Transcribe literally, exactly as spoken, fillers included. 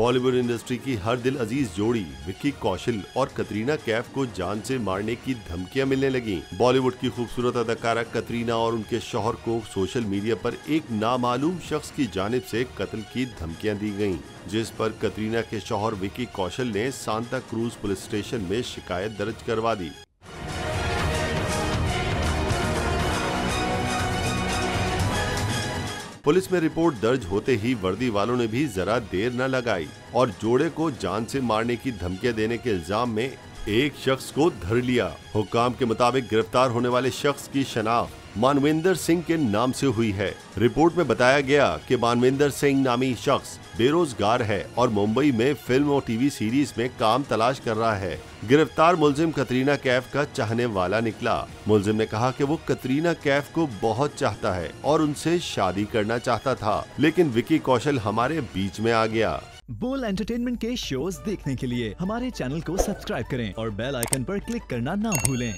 Bollywood industry की हर दिल अजीज जोड़ी विक्की कौशल और कतरीना कैफ को जान से मारने की धमकियां मिलने लगी। बॉलीवुड की खूबसूरत अदाकारा कतरीना और उनके शौहर को सोशल मीडिया पर एक नामालूम शख्स की जानिब से कत्ल की धमकियां दी गईं, जिस पर कतरीना के शौहर विक्की कौशल ने सांता क्रूज पुलिस स्टेशन में शिकायत दर्ज करवा दी। पुलिस में रिपोर्ट दर्ज होते ही वर्दी वालों ने भी जरा देर न लगाई और जोड़े को जान से मारने की धमकियां देने के इल्जाम में एक शख्स को धर लिया। हुक्काम के मुताबिक गिरफ्तार होने वाले शख्स की शनाख्त मानविंदर सिंह के नाम से हुई है। रिपोर्ट में बताया गया कि मानविंदर सिंह नामी शख्स बेरोजगार है और मुंबई में फिल्म और टीवी सीरीज में काम तलाश कर रहा है। गिरफ्तार मुलजिम कतरीना कैफ का चाहने वाला निकला। मुलजिम ने कहा कि वो कतरीना कैफ को बहुत चाहता है और उनसे शादी करना चाहता था, लेकिन विक्की कौशल हमारे बीच में आ गया। बोल एंटरटेनमेंट के शोज देखने के लिए हमारे चैनल को सब्सक्राइब करें और बेल आइकन पर क्लिक करना ना भूलें।